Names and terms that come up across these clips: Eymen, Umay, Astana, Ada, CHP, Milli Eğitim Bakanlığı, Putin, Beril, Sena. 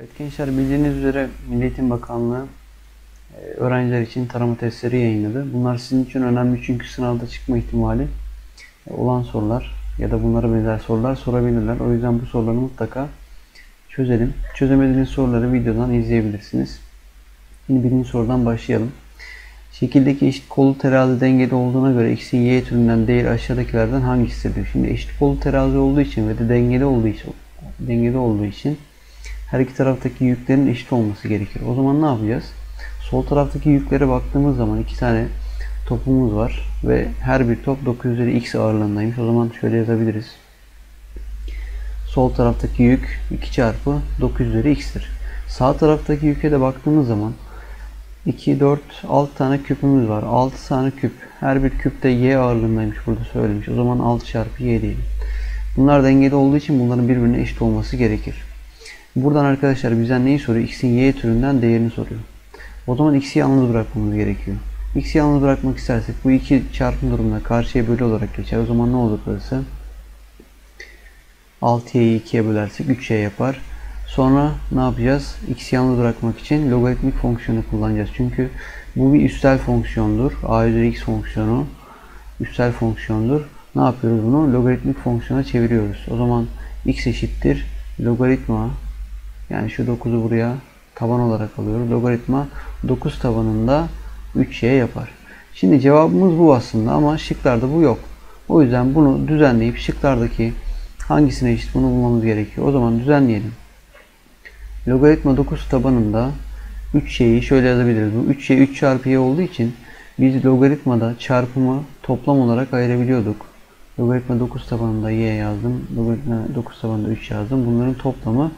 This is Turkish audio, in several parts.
Evet gençler, bildiğiniz üzere Milli Eğitim Bakanlığı öğrenciler için tarama testleri yayınladı. Bunlar sizin için önemli çünkü sınavda çıkma ihtimali olan sorular ya da bunlara benzer sorular sorabilirler. O yüzden bu soruları mutlaka çözelim. Çözemediğiniz soruları videodan izleyebilirsiniz. Şimdi birinci sorudan başlayalım. Şekildeki eşit kollu terazi dengede olduğuna göre x'in y türünden değil aşağıdakilerden hangisidir? Şimdi eşit kollu terazi olduğu için ve de dengede olduğu için her iki taraftaki yüklerin eşit olması gerekir. O zaman ne yapacağız? Sol taraftaki yüklere baktığımız zaman iki tane topumuz var ve her bir top 900x ağırlığındaymış. O zaman şöyle yazabiliriz. Sol taraftaki yük 2 çarpı 900x'tir. Sağ taraftaki yüke de baktığımız zaman 2, 4, 6 tane küpümüz var. 6 tane küp. Her bir küpte y ağırlığındaymış. Burada söylemiş. O zaman 6 çarpı y diyelim. Bunlar dengede olduğu için bunların birbirine eşit olması gerekir. Buradan arkadaşlar bizden neyi soruyor? X'in y türünden değerini soruyor. O zaman x'i yalnız bırakmamız gerekiyor. X'i yalnız bırakmak istersek bu iki çarpım durumuna karşıya bölü olarak geçer. O zaman ne olur burası? 6y'yi 2'ye bölersek 3y yapar. Sonra ne yapacağız? X'i yalnız bırakmak için logaritmik fonksiyonu kullanacağız. Çünkü bu bir üstel fonksiyondur. A üzeri x fonksiyonu üstel fonksiyondur. Ne yapıyoruz bunu? Logaritmik fonksiyona çeviriyoruz. O zaman x eşittir logaritma. Yani şu 9'u buraya taban olarak alıyoruz. Logaritma 9 tabanında 3y yapar. Şimdi cevabımız bu aslında ama şıklarda bu yok. O yüzden bunu düzenleyip şıklardaki hangisine eşit bunu bulmamız gerekiyor. O zaman düzenleyelim. Logaritma 9 tabanında 3y'yi şöyle yazabiliriz. Bu 3y 3 çarpı y olduğu için biz logaritmada çarpımı toplam olarak ayırabiliyorduk. Logaritma 9 tabanında y yazdım. Logaritma 9 tabanında 3 yazdım. Bunların toplamı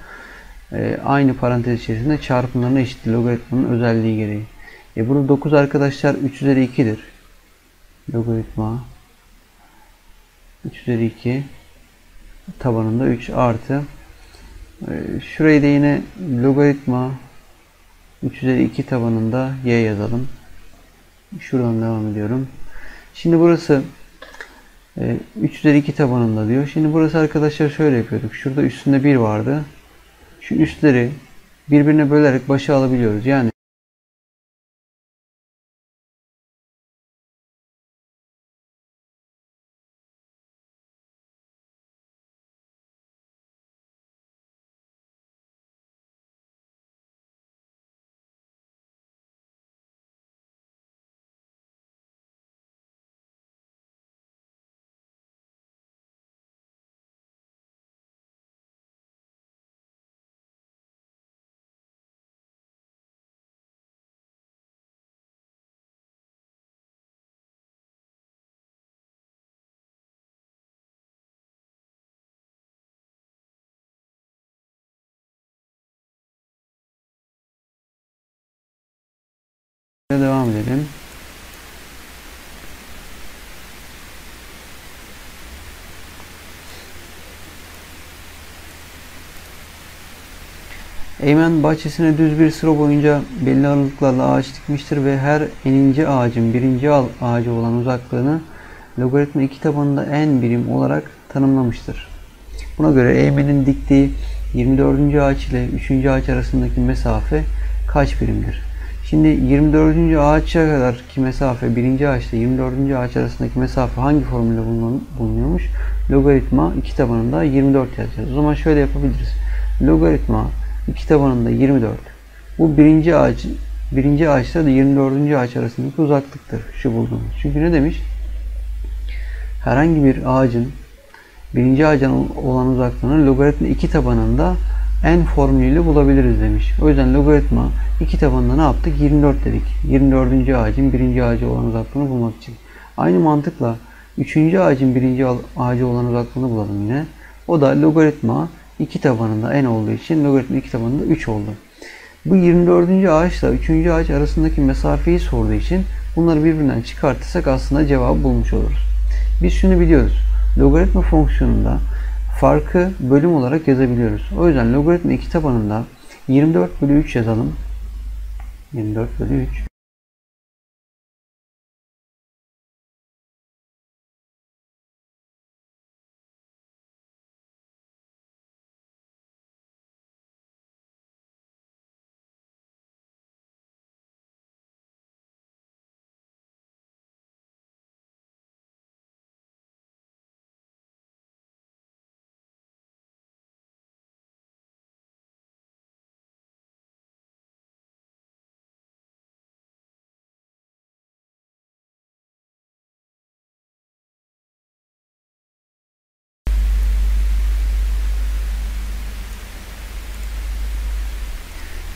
aynı parantez içerisinde çarpımlarına eşittir. Logaritmanın özelliği gereği. Burada 9 arkadaşlar 3 üzeri 2'dir. Logaritma 3 üzeri 2 tabanında 3 artı. Şurayı da yine logaritma 3 üzeri 2 tabanında y yazalım. Şuradan devam ediyorum. Şimdi burası 3 üzeri 2 tabanında diyor. Şimdi burası arkadaşlar şöyle yapıyorduk. Şurada üstünde 1 vardı. Şu üstleri birbirine bölerek başa alabiliyoruz. Yani devam edelim. Eymen bahçesine düz bir sıra boyunca belli aralıklarla ağaç dikmiştir ve her eninci ağacın birinci ağacı olan uzaklığını logaritma 2 tabanında en birim olarak tanımlamıştır. Buna göre Eymen'in diktiği 24. ağaç ile 3. ağaç arasındaki mesafe kaç birimdir? Şimdi 24. ağaça kadar ki mesafe 1. ağaçla 24. ağaç arasındaki mesafe hangi formülle bulunuyormuş? Logaritma 2 tabanında 24 yazacağız. O zaman şöyle yapabiliriz. Logaritma 2 tabanında 24. Bu 1. ağaçla da 24. ağaç arasındaki uzaklıktır. Şu bulduğumuz. Çünkü ne demiş? Herhangi bir ağacın 1. ağaca olan uzaklığını logaritma 2 tabanında en formülüyle bulabiliriz demiş. O yüzden logaritma 2 tabanında ne yaptık? 24 dedik. 24. ağacın 1. ağacı olan uzaklığını bulmak için. Aynı mantıkla 3. ağacın 1. ağacı olan uzaklığını bulalım yine. O da logaritma 2 tabanında en olduğu için logaritma 2 tabanında 3 oldu. Bu 24. ağaçla 3. ağaç arasındaki mesafeyi sorduğu için bunları birbirinden çıkartırsak aslında cevabı bulmuş oluruz. Biz şunu biliyoruz. Logaritma fonksiyonunda farkı bölüm olarak yazabiliyoruz. O yüzden logaritma 2 tabanında 24 bölü 3 yazalım. 24 bölü 3.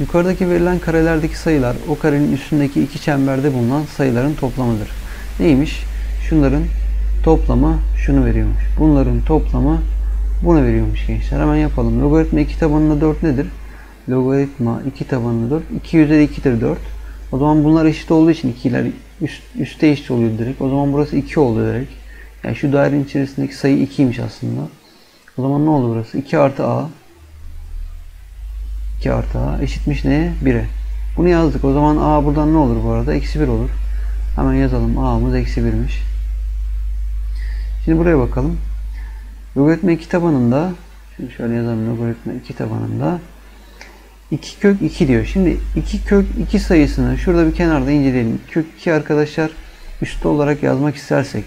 Yukarıdaki verilen karelerdeki sayılar o karenin üstündeki iki çemberde bulunan sayıların toplamıdır. Neymiş? Şunların toplama şunu veriyormuş. Bunların toplama bunu veriyormuş gençler. Hemen yapalım. Logaritma 2 tabanına 4 nedir? Logaritma 2 tabanına 4. 2 üzeri 2'dir 4. O zaman bunlar eşit olduğu için 2'ler üstte eşit oluyor direkt. O zaman burası 2 oluyor direkt. Yani şu dairenin içerisindeki sayı 2'ymiş aslında. O zaman ne oldu burası? 2 artı a. 2 artı a eşitmiş neye? 1'e. Bunu yazdık. O zaman a buradan ne olur bu arada? Eksi 1 olur. Hemen yazalım. A'mız eksi 1'miş. Şimdi buraya bakalım. Logaritma 2 tabanında, şimdi şöyle yazalım, logaritma 2 tabanında 2 kök 2 diyor. Şimdi 2 kök 2 sayısını şurada bir kenarda inceleyelim. Kök 2 arkadaşlar üstte olarak yazmak istersek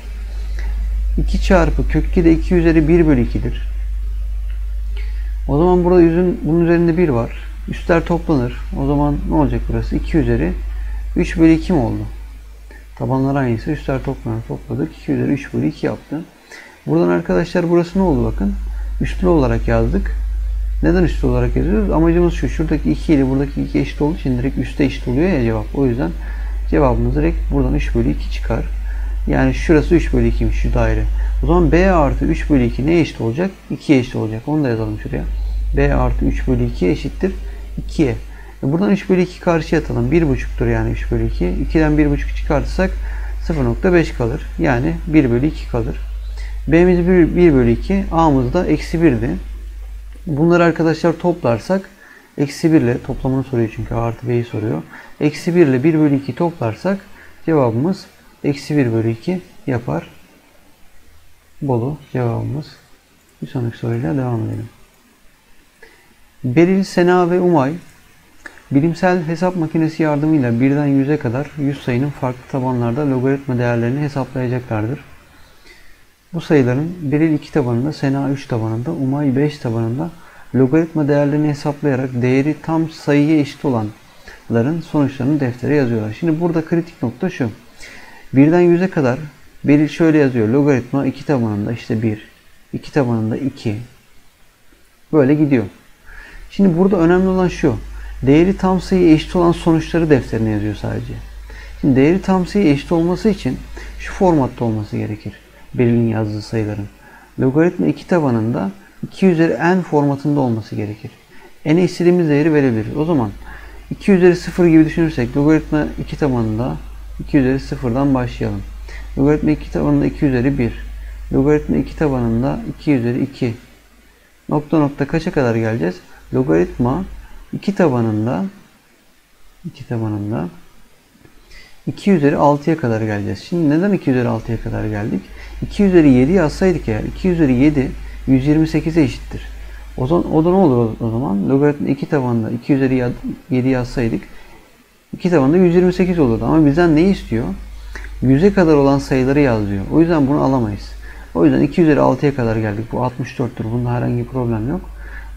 2 çarpı kök 2 de 2 üzeri 1 bölü 2'dir. O zaman burada bunun üzerinde 1 var. Üstler toplanır. O zaman ne olacak burası? 2 üzeri 3 bölü 2 mi oldu? Tabanlar aynıysa üstler toplanır. Topladık. 2 üzeri 3 bölü 2 yaptı. Buradan arkadaşlar burası ne oldu bakın. Üstlü olarak yazdık. Neden üstlü olarak yazıyoruz? Amacımız şu. Şuradaki 2 ile buradaki 2 eşit olduğu için direkt üstte eşit oluyor ya cevap. O yüzden cevabımız direkt buradan 3 bölü 2 çıkar. Yani şurası 3 bölü 2'miş şu daire. O zaman b artı 3 bölü 2 neye eşit olacak? 2'ye eşit olacak. Onu da yazalım şuraya. b artı 3 bölü 2 eşittir 2'ye. Buradan 3 bölü 2 karşıya atalım. 1,5'tur yani 3 bölü 2. 2'den 1,5 çıkartırsak 0,5 kalır. Yani 1 bölü 2 kalır. B'miz 1 bölü 2. A'mız da eksi 1'di. Bunları arkadaşlar toplarsak eksi 1 ile toplamını soruyor çünkü A artı B'yi soruyor. Eksi 1 ile 1 bölü 2 toplarsak cevabımız eksi 1 bölü 2 yapar. Bolu cevabımız. Bir sonraki soruyla devam edelim. Beril, Sena ve Umay bilimsel hesap makinesi yardımıyla 1'den 100'e kadar 100 sayının farklı tabanlarda logaritma değerlerini hesaplayacaklardır. Bu sayıların Beril 2 tabanında, Sena 3 tabanında, Umay 5 tabanında logaritma değerlerini hesaplayarak değeri tam sayıya eşit olanların sonuçlarını deftere yazıyorlar. Şimdi burada kritik nokta şu. 1'den 100'e kadar Beril şöyle yazıyor. Logaritma 2 tabanında işte 1, 2 tabanında 2. Böyle gidiyor. Şimdi burada önemli olan şu. Değeri tam sayıya eşit olan sonuçları defterine yazıyor sadece. Şimdi değeri tam sayıya eşit olması için şu formatta olması gerekir. Beril'in yazdığı sayıların. Logaritma 2 tabanında 2 üzeri n formatında olması gerekir. N'e istediğimiz değeri verebiliriz. O zaman 2 üzeri 0 gibi düşünürsek logaritma 2 tabanında 2 üzeri 0'dan başlayalım. Logaritma 2 tabanında 2 üzeri 1. Logaritma 2 tabanında 2 üzeri 2. Nokta nokta kaça kadar geleceğiz? Logaritma 2 tabanında 2 üzeri 6'ya kadar geleceğiz. Şimdi neden 2 üzeri 6'ya kadar geldik? 2 üzeri 7 yazsaydık eğer 2 üzeri 7 128'e eşittir. O zaman o da ne olur o zaman? Logaritma 2 tabanında 2 üzeri 7 yazsaydık 2 tabanında 128 olurdu. Ama bizden ne istiyor? 100'e kadar olan sayıları yaz diyor. O yüzden bunu alamayız. O yüzden 2 üzeri 6'ya kadar geldik. Bu 64'tür. Bunda herhangi bir problem yok.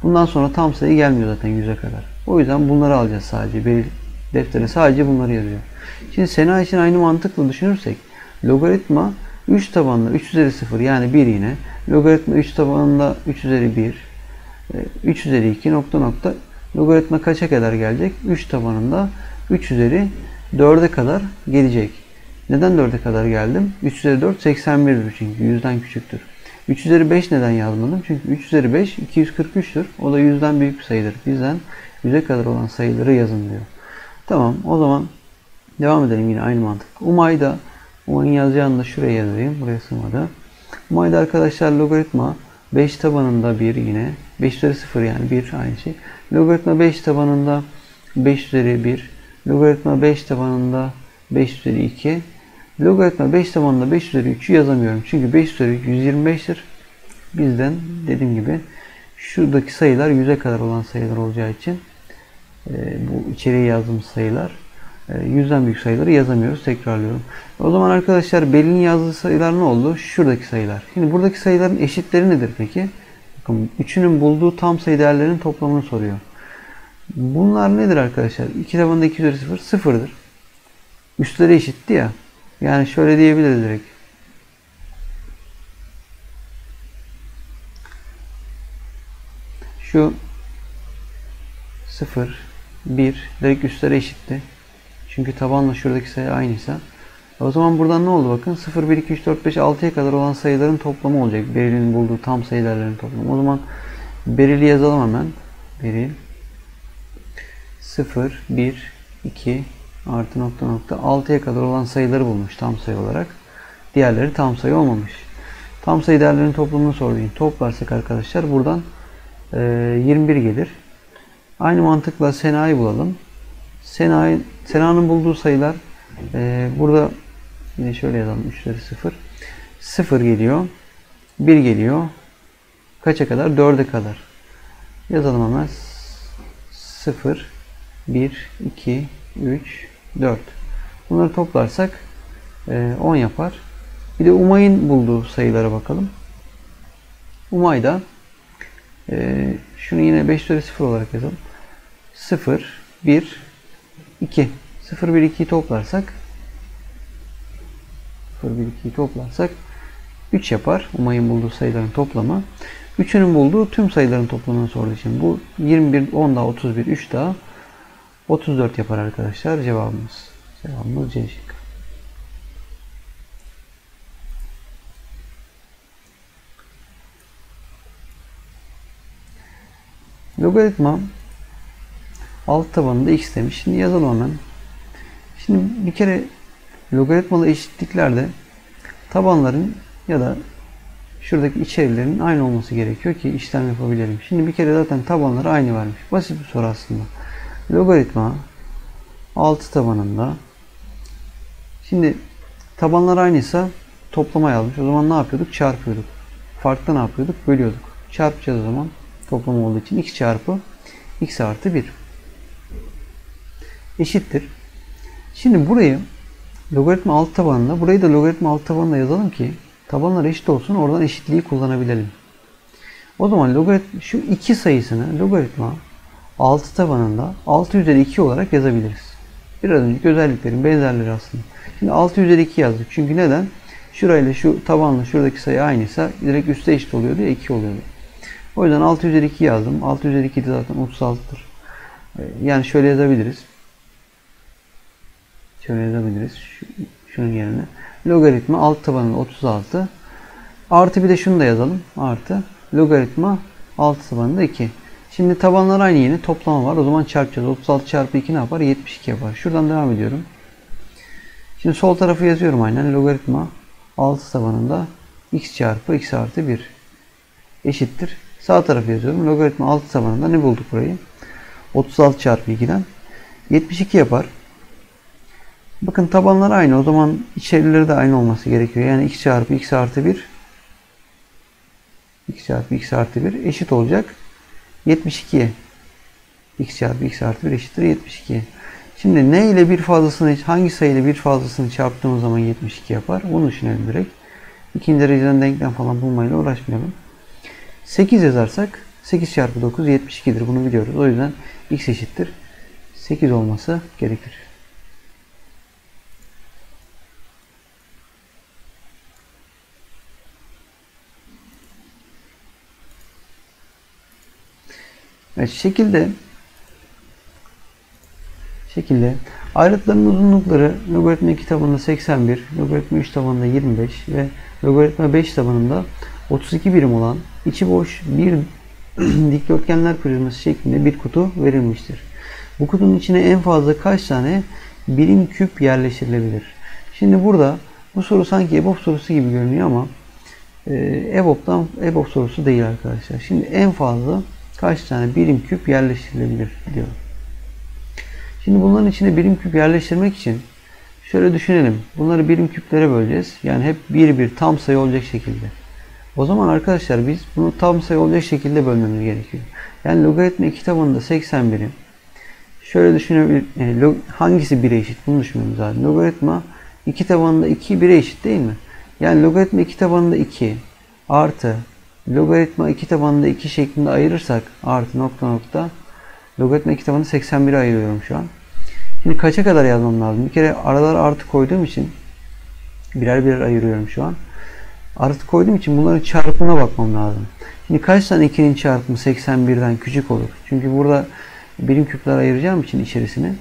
Bundan sonra tam sayı gelmiyor zaten 100'e kadar. O yüzden bunları alacağız sadece. Belirli deftere sadece bunları yazıyor. Şimdi Sena için aynı mantıkla düşünürsek logaritma 3 tabanında 3 üzeri 0 yani 1 yine. Logaritma 3 tabanında 3 üzeri 1. 3 üzeri 2 nokta nokta. Logaritma kaça kadar gelecek? 3 tabanında 3 üzeri 4'e kadar gelecek. Neden 4'e kadar geldim? 3 üzeri 4 81'dir çünkü 100'den küçüktür. 3 üzeri 5 neden yazmadım? Çünkü 3 üzeri 5 243'tür. O da 100'den büyük bir sayıdır. Bizden 100'e kadar olan sayıları yazın diyor. Tamam, o zaman devam edelim yine aynı mantık. Umay'da, Umay'ın yazacağını da şuraya yazayım. Buraya sığmadı. Umay'da arkadaşlar logaritma 5 tabanında 1 yine. 5 üzeri 0 yani 1 aynı şey. Logaritma 5 tabanında 5 üzeri 1. Logaritma 5 tabanında 5 üzeri 2. Logaritma 5 tabanında 5 üzeri 3'ü yazamıyorum. Çünkü 5 üzeri 3 125'tir. Bizden dediğim gibi şuradaki sayılar 100'e kadar olan sayılar olacağı için bu içeriye yazdığımız sayılar 100'den büyük sayıları yazamıyoruz. Tekrarlıyorum. O zaman arkadaşlar Beril'in yazdığı sayılar ne oldu? Şuradaki sayılar. Şimdi buradaki sayıların eşitleri nedir peki? Bakın üçünün bulduğu tam sayı değerlerinin toplamını soruyor. Bunlar nedir arkadaşlar? 2 tabanında 2 üzeri 0 sıfırdır. Üstleri eşitti ya. Yani şöyle diyebiliriz direkt. Şu 0 1 direkt üstlere eşitti. Çünkü tabanla şuradaki sayı aynıysa. O zaman buradan ne oldu bakın? 0, 1, 2, 3, 4, 5, 6'ya kadar olan sayıların toplamı olacak. Beril'in bulduğu tam sayıların toplamı. O zaman Beril'i yazalım hemen. Beril 0, 1, 2 artı nokta nokta 6'ya kadar olan sayıları bulmuş tam sayı olarak. Diğerleri tam sayı olmamış. Tam sayı değerlerinin toplamını sorduğum. Toplarsak arkadaşlar buradan 21 gelir. Aynı mantıkla Sena'yı bulalım. Sena'nın bulduğu sayılar burada şöyle yazalım. 3'leri 0. 0 geliyor. 1 geliyor. Kaça kadar? 4'e kadar. Yazalım hemen. 0, 1, 2, 3, 4. Bunları toplarsak 10 yapar. Bir de Umay'ın bulduğu sayılara bakalım. Umay da şunu yine 5 üzeri 0 olarak yazalım. 0, 1, 2. 0, 1, 2'yi toplarsak 0, 1, 2'yi toplarsak 3 yapar. Umay'ın bulduğu sayıların toplamı. 3'ünün bulduğu tüm sayıların toplamını sorduğu için bu 21, 10 daha 31, 3 daha 34 yapar arkadaşlar. Cevabımız. Cevabımız C şıkkı. Logaritma alt tabanında x demiş. Şimdi yazalım hemen. Şimdi bir kere logaritmalı eşitliklerde tabanların ya da şuradaki içerilerin aynı olması gerekiyor ki işlem yapabilelim. Şimdi bir kere zaten tabanları aynı vermiş. Basit bir soru aslında. Logaritma altı tabanında şimdi tabanlar aynıysa toplama yazmış. O zaman ne yapıyorduk? Çarpıyorduk. Farklı ne yapıyorduk? Bölüyorduk. Çarpacağız o zaman. Toplam olduğu için 2 çarpı x artı 1 eşittir. Şimdi burayı logaritma alt tabanına, burayı da logaritma alt tabanına yazalım ki tabanlar eşit olsun, oradan eşitliği kullanabilelim. O zaman logaritma, şu 2 sayısını logaritma altı tabanında 6 üzeri 2 olarak yazabiliriz. Biraz önceki özelliklerin benzerleri aslında. Şimdi 6 üzeri 2 yazdık. Çünkü neden? Şurayla şu tabanla şuradaki sayı aynıysa direkt üste eşit oluyordu ya, 2 oluyordu. O yüzden 6 üzeri 2 yazdım. 6 üzeri 2 de zaten 36'dır. Yani şöyle yazabiliriz. Şöyle yazabiliriz. Şunun yerine. Logaritma alt tabanında 36. Artı bir de şunu da yazalım. Artı. Logaritma alt tabanında 2. Şimdi tabanlar aynı, yine toplama var. O zaman çarpacağız. 36 çarpı 2 ne yapar? 72 yapar. Şuradan devam ediyorum. Şimdi sol tarafı yazıyorum aynen. Logaritma alt tabanında x çarpı x artı 1 eşittir. Sağ tarafı yazıyorum. Logaritma alt tabanında ne bulduk burayı? 36 çarpı 2'den 72 yapar. Bakın tabanlar aynı. O zaman içerileri de aynı olması gerekiyor. Yani x çarpı x artı 1 x çarpı x artı 1 eşit olacak 72'ye. X çarpı x artı 1 eşittir 72'ye. Şimdi ne ile bir fazlasını, hangi sayı ile bir fazlasını çarptığımız zaman 72 yapar? Onu düşünelim direkt. İkinci dereceden denklem falan bulmayla uğraşmayalım. 8 yazarsak 8 çarpı 9 72'dir. Bunu biliyoruz. O yüzden x eşittir 8 olması gerekir. Evet, şekilde ayrıtların uzunlukları logaritma 2 tabanında 81, logaritma 3 tabanında 25 ve logaritma 5 tabanında 32 birim olan içi boş bir dikdörtgenler prizması şeklinde bir kutu verilmiştir. Bu kutunun içine en fazla kaç tane birim küp yerleştirilebilir? Şimdi burada bu soru sanki EBOB sorusu gibi görünüyor ama EBOB sorusu değil arkadaşlar. Şimdi en fazla kaç tane birim küp yerleştirilebilir diyor. Şimdi bunların içine birim küp yerleştirmek için şöyle düşünelim. Bunları birim küplere böleceğiz. Yani hep bir tam sayı olacak şekilde. O zaman arkadaşlar biz bunu tam sayı olacak şekilde bölmemiz gerekiyor. Yani logaritma 2 tabanında 81'i şöyle düşünebiliriz. Yani hangisi 1'e eşit? Bunu düşünmemiz lazım. Logaritma 2 tabanında 2 1'e eşit değil mi? Yani logaritma 2 tabanında 2 artı logaritma 2 tabanında 2 şeklinde ayırırsak artı nokta nokta logaritma 2 tabanında 81'i ayırıyorum şu an. Şimdi kaça kadar yazmam lazım? Bir kere aralar artı koyduğum için birer birer ayırıyorum şu an. Artı koyduğum için bunların çarpımına bakmam lazım. Şimdi kaç tane 2'nin çarpımı 81'den küçük olur? Çünkü burada birim küpler ayıracağım için içerisine.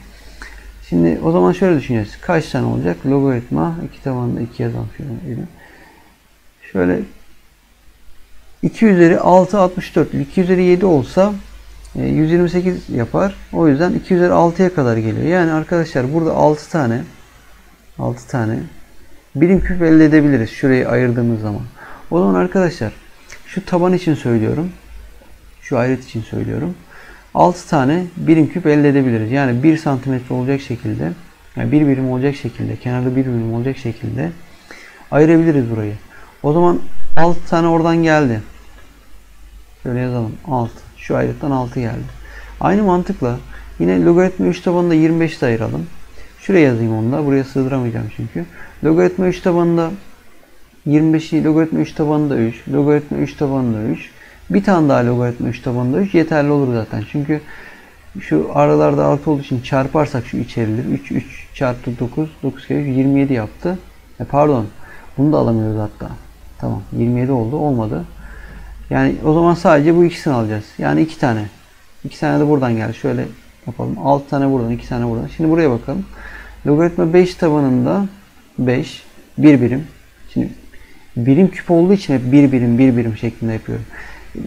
Şimdi o zaman şöyle düşüneceğiz. Kaç tane olacak? Logaritma 2 tabanında 2 yazalım. Şöyle 2 üzeri 6 64'lük 2 üzeri 7 olsa 128 yapar. O yüzden 2 üzeri 6'ya kadar geliyor. Yani arkadaşlar burada 6 tane birim küp elde edebiliriz şurayı ayırdığımız zaman. O zaman arkadaşlar şu taban için söylüyorum. Şu ayrıt için söylüyorum. 6 tane birim küp elde edebiliriz. Yani 1 santimetre olacak şekilde, yani 1 birim olacak şekilde, kenarda 1 birim olacak şekilde ayırabiliriz burayı. O zaman 6 tane oradan geldi. Şöyle yazalım. 6. Şu ayrıttan 6 geldi. Aynı mantıkla yine logaritma 3 tabanında 25 de ayıralım. Şuraya yazayım onu da. Buraya sığdıramayacağım çünkü. Logaritma 3 tabanında 25'i, logaritma 3 tabanında 3, logaritma 3 tabanında 3. Bir tane daha logaritma 3 tabanında 3 yeterli olur zaten. Çünkü şu aralarda artı olduğu için çarparsak şu içeridir. 3, 3 çarpı 9, 9 kere 27 yaptı. Pardon. Bunu da alamıyoruz hatta. Tamam. 27 oldu. Olmadı. Yani o zaman sadece bu ikisini alacağız. Yani 2 tane. 2 tane de buradan geldi. Şöyle yapalım. 6 tane buradan, 2 tane buradan. Şimdi buraya bakalım. Logaritma 5 tabanında 5. 1 birim. Şimdi birim küp olduğu için hep 1 birim, 1 birim şeklinde yapıyorum.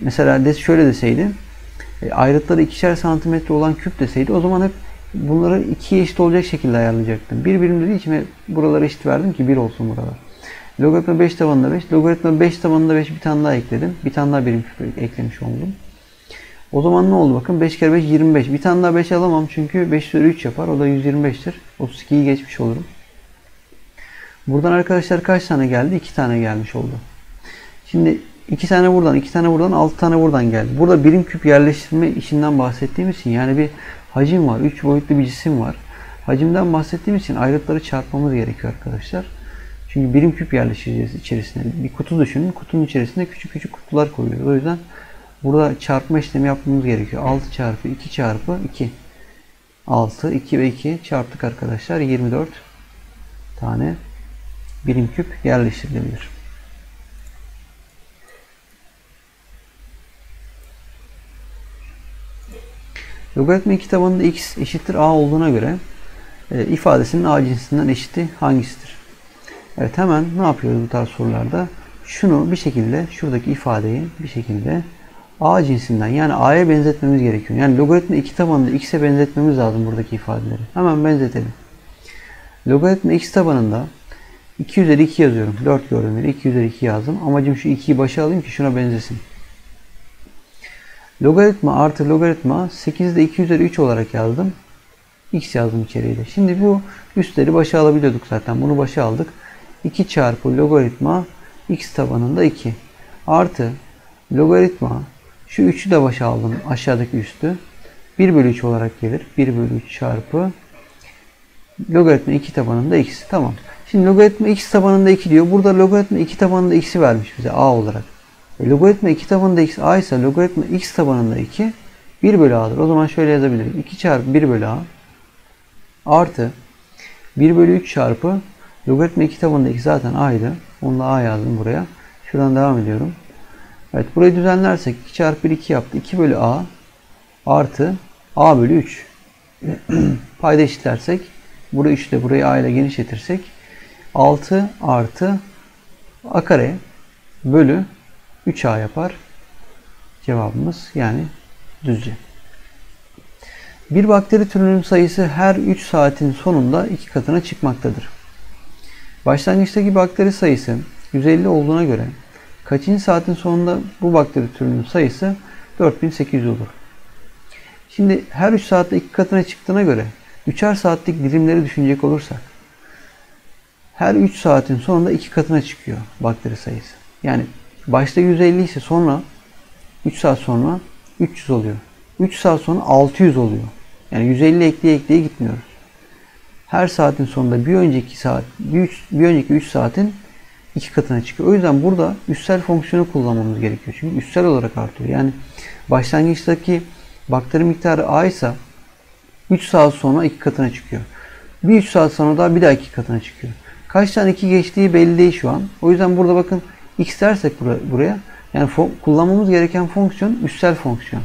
Mesela şöyle deseydi, ayrıtları 2'şer santimetre olan küp deseydi, o zaman hep bunları 2'ye eşit olacak şekilde ayarlayacaktım. 1 birim dediği için buralara eşit verdim ki 1 olsun buralar. Logaritma 5 tabanında 5, logaritma 5 tabanında 5 bir tane daha ekledim. Bir tane daha birim küp eklemiş oldum. O zaman ne oldu? Bakın 5 kere 5 25. Bir tane daha 5 alamam çünkü 5 üzeri 3 yapar. O da 125'tir. 32'yi geçmiş olurum. Buradan arkadaşlar kaç tane geldi? 2 tane gelmiş oldu. Şimdi 2 tane buradan, 2 tane buradan, 6 tane buradan geldi. Burada birim küp yerleştirme işinden bahsettiğim için, yani bir hacim var. 3 boyutlu bir cisim var. Hacimden bahsettiğim için ayrıtları çarpmamız gerekiyor arkadaşlar. Çünkü birim küp yerleştireceğiz içerisine. Bir kutu düşünün. Kutunun içerisine küçük küçük kutular koyuyoruz. O yüzden burada çarpma işlemi yapmamız gerekiyor. 6 çarpı 2 çarpı 2. 6, 2 ve 2 çarptık arkadaşlar. 24 tane birim küp yerleştirilebilir. Logaritma 2 tabanında x eşittir a olduğuna göre ifadesinin a cinsinden eşiti hangisidir? Evet, hemen ne yapıyoruz bu tarz sorularda? Şunu bir şekilde, şuradaki ifadeyi bir şekilde a cinsinden, yani a'ya benzetmemiz gerekiyor. Yani logaritma 2 tabanında x'e benzetmemiz lazım buradaki ifadeleri. Hemen benzetelim. Logaritma x tabanında 2 üzeri 2 yazıyorum. 4 gördüğüm yere 2 üzeri 2 yazdım. Amacım şu 2'yi başa alayım ki şuna benzesin. Logaritma artı logaritma 8'de 2 üzeri 3 olarak yazdım. X yazdım içeriye de. Şimdi bu üstleri başa alabiliyorduk zaten. Bunu başa aldık. 2 çarpı logaritma x tabanında 2. Artı logaritma şu 3'ü de başa aldım. Aşağıdaki üstü. 1 bölü 3 olarak gelir. 1 bölü 3 çarpı logaritma 2 tabanında x. Tamam. Şimdi logaritma x tabanında 2 diyor. Burada logaritma 2 tabanında x'i vermiş bize a olarak. Logaritma 2 tabanında x a ise logaritma x tabanında 2 1 bölü a'dır. O zaman şöyle yazabilirim. 2 çarpı 1 bölü a artı 1 bölü 3 çarpı logaritma 2 tabanında x zaten a'ydı. Onu da a yazdım buraya. Şuradan devam ediyorum. Evet, burayı düzenlersek 2 çarpı 1 2 yaptı. 2 bölü a artı a bölü 3. Payda eşitlersek burayı 3 ile burayı a ile genişletirsek 6 artı a kare bölü 3a yapar. Cevabımız yani Düzce. Bir bakteri türünün sayısı her 3 saatin sonunda 2 katına çıkmaktadır. Başlangıçtaki bakteri sayısı 150 olduğuna göre kaçıncı saatin sonunda bu bakteri türünün sayısı 4800 olur? Şimdi her 3 saatte 2 katına çıktığına göre 3'er saatlik dilimleri düşünecek olursak her 3 saatin sonunda 2 katına çıkıyor bakteri sayısı. Yani başta 150 ise sonra 3 saat sonra 300 oluyor. 3 saat sonra 600 oluyor. Yani 150 ekleye gitmiyoruz. Her saatin sonunda bir önceki 3 saatin 2 katına çıkıyor. O yüzden burada üssel fonksiyonu kullanmamız gerekiyor. Çünkü üssel olarak artıyor. Yani başlangıçtaki bakteri miktarı a ise 3 saat sonra 2 katına çıkıyor. Bir 3 saat sonra daha bir daha 2 katına çıkıyor. Kaç tane 2 geçtiği belli değil şu an. O yüzden burada bakın x dersek buraya, yani kullanmamız gereken fonksiyon üssel fonksiyon.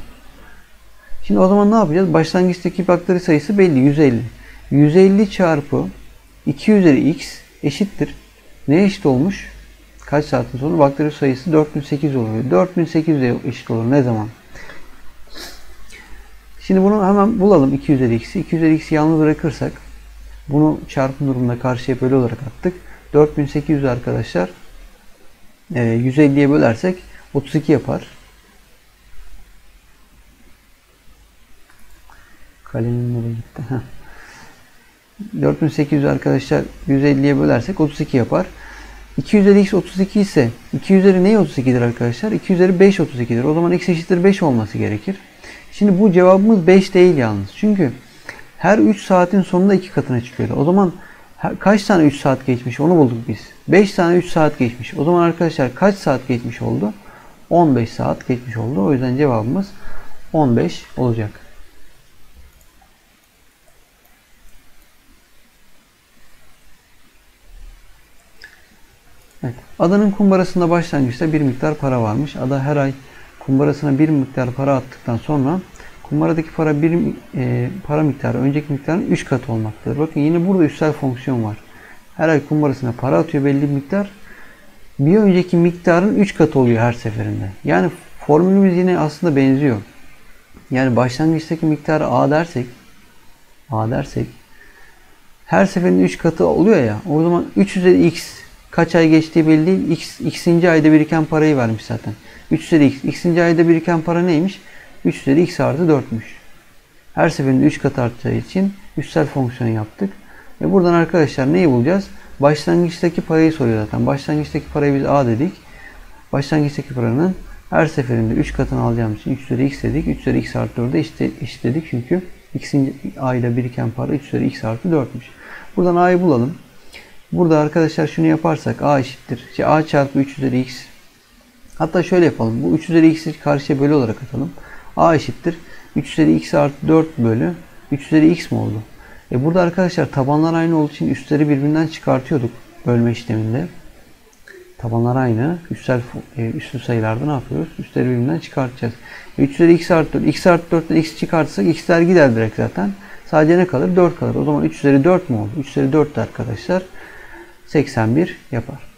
Şimdi o zaman ne yapacağız? Başlangıçtaki faktöriyel sayısı belli. 150. 150 çarpı 2 üzeri x eşittir. Neye eşit olmuş? Kaç saatin sonra? Faktöriyel sayısı 4008 oluyor. 4008'e eşit olur. Ne zaman? Şimdi bunu hemen bulalım. 2 üzeri x'i. 2 üzeri x'i yalnız bırakırsak, bunu çarpım durumunda karşıya böyle olarak attık. 4800 arkadaşlar 150'ye bölersek 32 yapar. Kalemim nereye gitti? 4800 arkadaşlar 150'ye bölersek 32 yapar. 2 üzeri x 32 ise 2 üzeri neyi 32'dir arkadaşlar? 2 üzeri 5 32'dir. O zaman x eşittir 5 olması gerekir. Şimdi bu cevabımız 5 değil yalnız. Çünkü her 3 saatin sonunda 2 katına çıkıyordu. O zaman kaç tane 3 saat geçmiş onu bulduk biz. 5 tane 3 saat geçmiş. O zaman arkadaşlar kaç saat geçmiş oldu? 15 saat geçmiş oldu. O yüzden cevabımız 15 olacak. Evet. Ada'nın kumbarasında başlangıçta bir miktar para varmış. Ada her ay kumbarasına bir miktar para attıktan sonra kumbaradaki para para miktarı önceki miktarın 3 katı olmaktadır. Bakın yine burada üstsel fonksiyon var. Her ay kumbarasına para atıyor belli bir miktar. Bir önceki miktarın 3 katı oluyor her seferinde. Yani formülümüz yine aslında benziyor. Yani başlangıçtaki miktarı A dersek her seferinde 3 katı oluyor ya. O zaman 3 üzeri x kaç ay geçtiği belli değil. X'inci ayda biriken parayı vermiş zaten. 3 üzeri x. X'inci ayda biriken para neymiş? 3 üzeri x artı 4'müş. Her seferinde 3 kat artacağı için üstsel fonksiyon yaptık. Ve buradan arkadaşlar neyi bulacağız? Başlangıçtaki parayı soruyor zaten. Başlangıçtaki parayı biz a dedik. Başlangıçtaki paranın her seferinde 3 katını alacağımız için 3 üzeri x dedik. 3 üzeri x artı 4'e eşit dedik. Çünkü x'in a'yla biriken para 3 üzeri x artı 4'müş. Buradan a'yı bulalım. Burada arkadaşlar şunu yaparsak a eşittir. İşte a çarpı 3 üzeri x. Hatta şöyle yapalım. Bu 3 üzeri x'i karşıya böyle olarak atalım. A eşittir 3 üzeri x artı 4 bölü 3 üzeri x mi oldu? Burada arkadaşlar tabanlar aynı olduğu için üstleri birbirinden çıkartıyorduk bölme işleminde. Tabanlar aynı. Üstlü sayılarda ne yapıyoruz? Üstleri birbirinden çıkartacağız. 3 üzeri x artı 4. X artı 4'ten x çıkartırsak x'ler gider direkt zaten. Sadece ne kalır? 4 kalır. O zaman 3 üzeri 4 mi oldu? 3 üzeri 4 de arkadaşlar 81 yapar.